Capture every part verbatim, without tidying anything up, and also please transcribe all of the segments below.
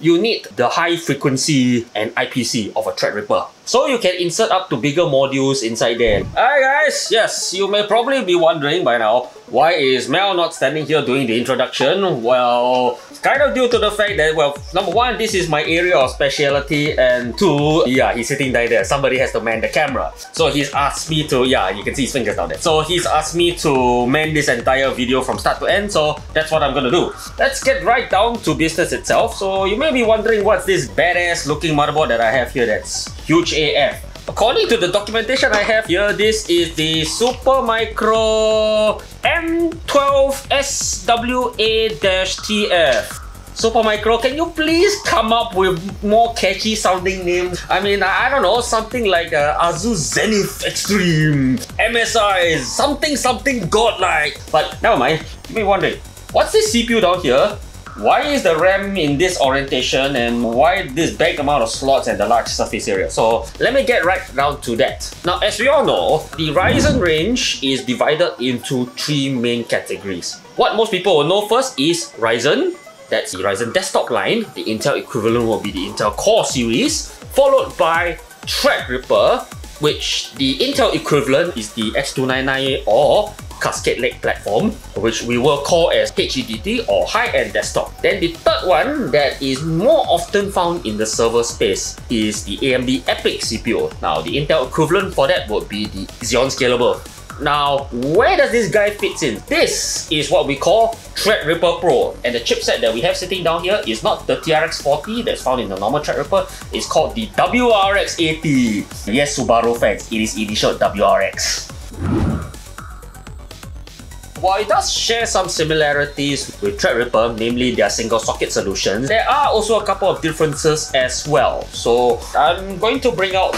you need the high frequency and I P C of a Threadripper. So you can insert up to bigger modules inside there. Alright guys, yes, you may probably be wondering by now, why is Mel not standing here doing the introduction? Well, it's kind of due to the fact that, well, number one, this is my area of speciality, and two, yeah, he's sitting down there. Somebody has to man the camera. So he's asked me to, yeah, you can see his fingers down there. So he's asked me to man this entire video from start to end, so that's what I'm gonna do. Let's get right down to business itself. So you may be wondering what's this badass looking motherboard that I have here that's huge A F. According to the documentation I have here, this is the Supermicro M twelve S W A T F. Supermicro, can you please come up with more catchy sounding names? I mean, I don't know, something like uh, Asus Zenith Extreme, M S I, something something godlike. But never mind, you may be wondering, what's this C P U down here? Why is the RAM in this orientation, and why this big amount of slots and the large surface area? So let me get right down to that. Now, as we all know, the Ryzen range is divided into three main categories. What most people will know first is Ryzen. That's the Ryzen desktop line. The Intel equivalent will be the Intel Core series, followed by Threadripper, which the Intel equivalent is the X two ninety-nine or Cascade Lake platform, which we will call as H E D T or high-end desktop. Then the third one that is more often found in the server space is the A M D EPYC C P U. Now, the Intel equivalent for that would be the Xeon Scalable. Now, where does this guy fit in? This is what we call Threadripper Pro, and the chipset that we have sitting down here is not the T R X forty that's found in the normal Threadripper. It's called the W R X eighty. Yes, Subaru fans, it is initialed W R X. While it does share some similarities with Threadripper, namely their single socket solutions, there are also a couple of differences as well. So I'm going to bring out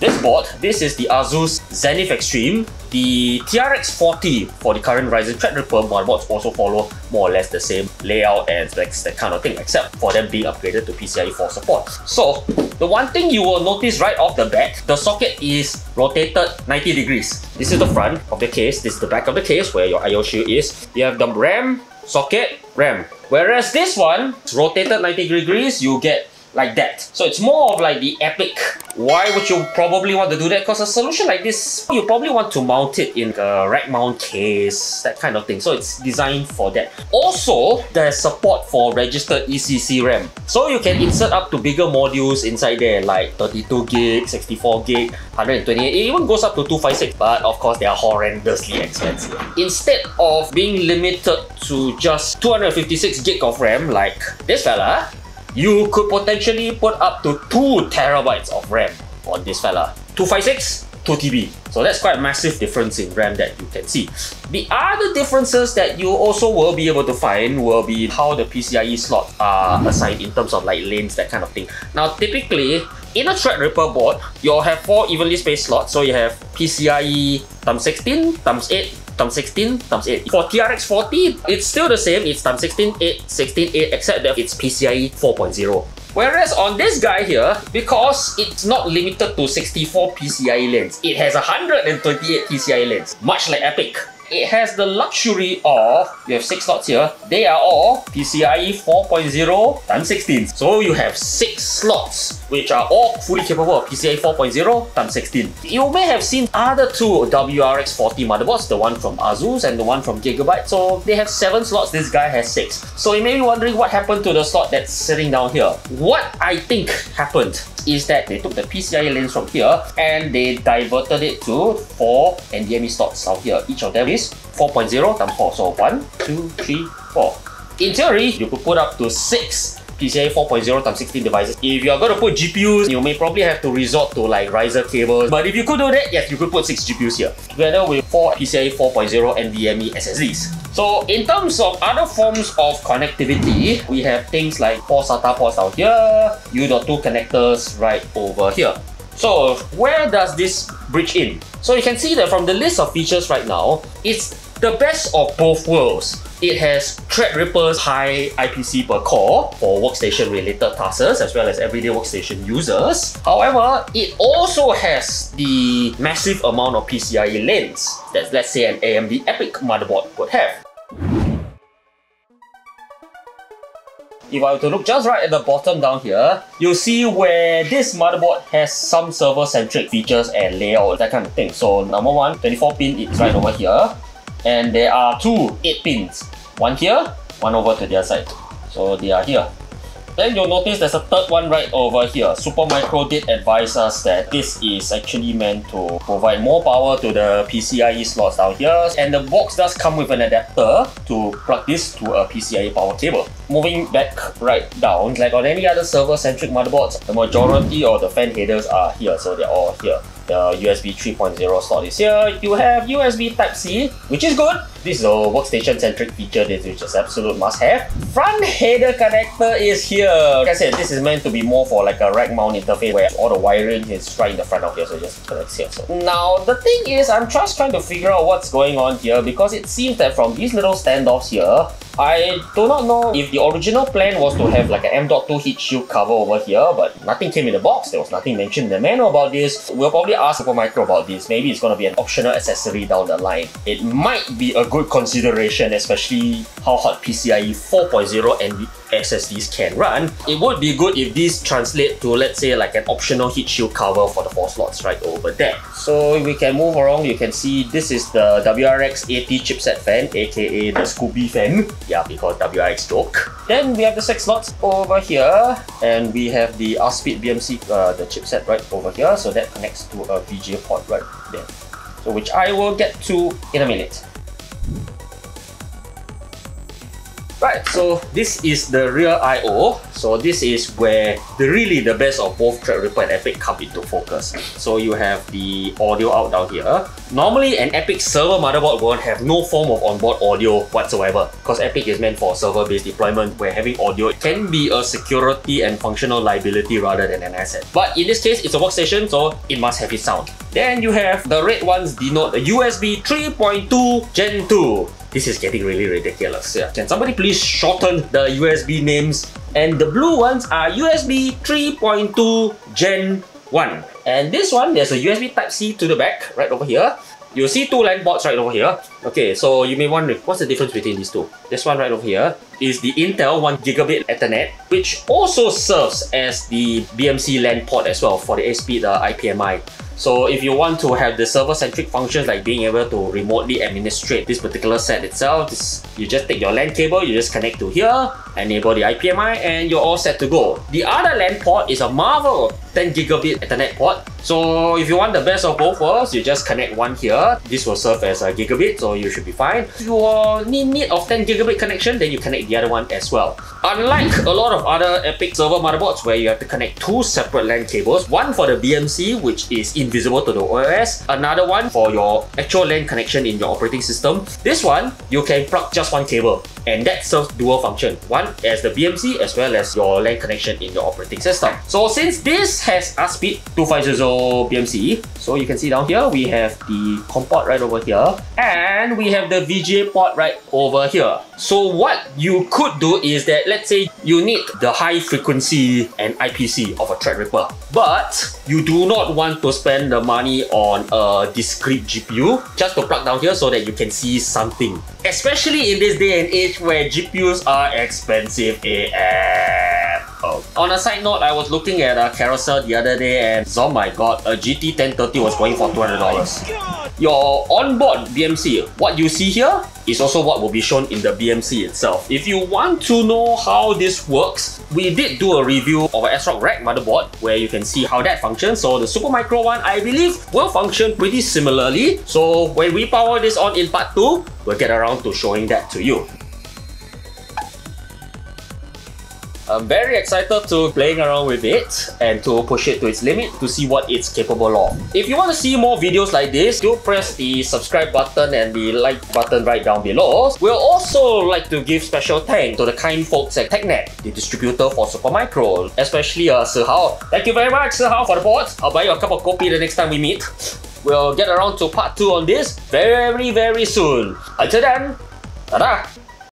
this board. This is the Asus Zenith Extreme. The T R X forty for the current Ryzen Threadripper motherboards also follow more or less the same layout and specs, that kind of thing, except for them being upgraded to P C I E four support. So the one thing you will notice right off the bat, the socket is rotated ninety degrees. This is the front of the case, this is the back of the case where your I O shield is. You have the RAM, socket, RAM. Whereas this one, it's rotated ninety degrees, you get like that. So it's more of like the EPYC. Why would you probably want to do that? Because a solution like this, you probably want to mount it in a rack mount case, that kind of thing. So it's designed for that. Also, there's support for registered E C C RAM. So you can insert up to bigger modules inside there, like thirty-two gig, sixty-four gig, one twenty-eight. It even goes up to two fifty-six, but of course they are horrendously expensive. Instead of being limited to just two fifty-six gig of RAM like this fella, you could potentially put up to two terabytes of RAM on this fella. two fifty-six, two T B. So that's quite a massive difference in RAM that you can see. The other differences that you also will be able to find will be how the P C I E slots are assigned in terms of like lanes, that kind of thing. Now, typically, in a Threadripper board, you'll have four evenly spaced slots. So you have P C I E times sixteen, times eight, times sixteen, times eight. For T R X forty, it's still the same. It's times sixteen, eight, sixteen, eight, except that it's P C I E four point oh. Whereas on this guy here, because it's not limited to sixty-four P C I E lanes, it has one hundred twenty-eight P C I E lanes, much like EPYC. It has the luxury of, you have six slots here, they are all P C I E four point oh times sixteen. So you have six slots, which are all fully capable of P C I E four point oh times sixteen. You may have seen other two W R X forty motherboards, the one from Asus and the one from Gigabyte. So they have seven slots, this guy has six. So you may be wondering what happened to the slot that's sitting down here. What I think happened is that they took the P C I E lanes from here and they diverted it to four NVMe slots out here. Each of them is four point oh times four. So one, two, three, four. In theory, you could put up to six P C I E four point oh times sixteen devices. If you are going to put G P Us, you may probably have to resort to like riser cables. But if you could do that, yes, you could put six G P Us here, together with four P C I E four point oh NVMe S S Ds. So in terms of other forms of connectivity, we have things like four SATA ports out here, U dot two connectors right over here. So where does this bridge in? So you can see that from the list of features right now, it's the best of both worlds. It has Threadripper's high I P C per core for workstation-related tasks as well as everyday workstation users. However, it also has the massive amount of P C I E lanes that, let's say, an A M D EPYC motherboard would have. if I were to look just right at the bottom down here, you'll see where this motherboard has some server-centric features and layout, that kind of thing. So number one, twenty-four pin, it's right over here. And there are two eight pins. One here, one over to the other side. So they are here. Then you'll notice there's a third one right over here. Supermicro did advise us that this is actually meant to provide more power to the P C I E slots down here. And the box does come with an adapter to plug this to a P C I E power cable. Moving back right down, like on any other server-centric motherboards, the majority of the fan headers are here, so they're all here. The U S B three point oh slot is here. You have U S B Type C, which is good. This is a workstation-centric feature, this is just absolute must-have. Front header connector is here. Like I said, this is meant to be more for like a rack mount interface where all the wiring is right in the front of here, so it just connects here. So. Now, the thing is, I'm just trying to figure out what's going on here, because it seems that from these little standoffs here, I do not know if the original plan was to have like an M dot two heat shield cover over here, but nothing came in the box. There was nothing mentioned in the manual about this. We'll probably ask Supermicro about this. Maybe it's going to be an optional accessory down the line. It might be a good consideration, especially how hot P C I E four point oh and S S Ds can run. It would be good if these translate to, let's say, like an optional heat shield cover for the four slots right over there. So we can move along. You can see this is the W R X eighty chipset fan, aka the Scooby fan. Yeah, because W R X joke. Then we have the six slots over here, and we have the Aspeed B M C, uh, the chipset right over here, so that connects to a V G A port right there, so which I will get to in a minute. Right, so this is the rear I O. So this is where the really the best of both Threadripper and EPYC come into focus. So you have the audio out down here. Normally an EPYC server motherboard won't have no form of onboard audio whatsoever, because EPYC is meant for server-based deployment where having audio can be a security and functional liability rather than an asset. But in this case, it's a workstation, so it must have its sound. Then you have the red ones denote the U S B three point two Gen two. This is getting really ridiculous. Yeah. Can somebody please shorten the U S B names? And the blue ones are U S B three point two Gen one. And this one, there's a U S B Type C to the back, right over here. You'll see two LAN ports right over here. Okay, so you may wonder, what's the difference between these two? This one right over here is the Intel one gigabit Ethernet, which also serves as the B M C LAN port as well for the Aspeed uh, I P M I. So if you want to have the server-centric functions like being able to remotely administrate this particular set itself, this, you just take your LAN cable, you just connect to here, enable the I P M I, and you're all set to go. The other LAN port is a Marvel ten gigabit Ethernet port. So if you want the best of both worlds, you just connect one here. This will serve as a gigabit, so you should be fine. If you are in need of ten gigabit connection, then you connect the other one as well. Unlike a lot of other EPYC server motherboards where you have to connect two separate LAN cables, one for the B M C, which is invisible to the O S, another one for your actual LAN connection in your operating system. This one, you can plug just one cable, and that serves dual function. One as the B M C as well as your LAN connection in your operating system. So since this has Aspeed two five zero B M C, so you can see down here, we have the COM port right over here, and we have the V G A port right over here. So what you could do is that, let's say you need the high frequency and I P C of a Threadripper, but you do not want to spend the money on a discrete G P U just to plug down here so that you can see something. Especially in this day and age where G P Us are expensive A F. Oh. On a side note, I was looking at a Carousel the other day and oh my god, a G T ten thirty was going for two hundred dollars. Your onboard B M C, what you see here, is also what will be shown in the B M C itself. If you want to know how this works, we did do a review of an ASRock rack motherboard where you can see how that functions. So the Supermicro one, I believe, will function pretty similarly. So when we power this on in part two, we'll get around to showing that to you. I'm very excited to playing around with it and to push it to its limit to see what it's capable of. If you want to see more videos like this, do press the subscribe button and the like button right down below. We'll also like to give special thanks to the kind folks at TechNet, the distributor for Supermicro, especially uh, Sir Hao. Thank you very much, Sir Hao, for the support. I'll buy you a cup of kopi the next time we meet. We'll get around to part two on this very, very soon. Until then, ta-da!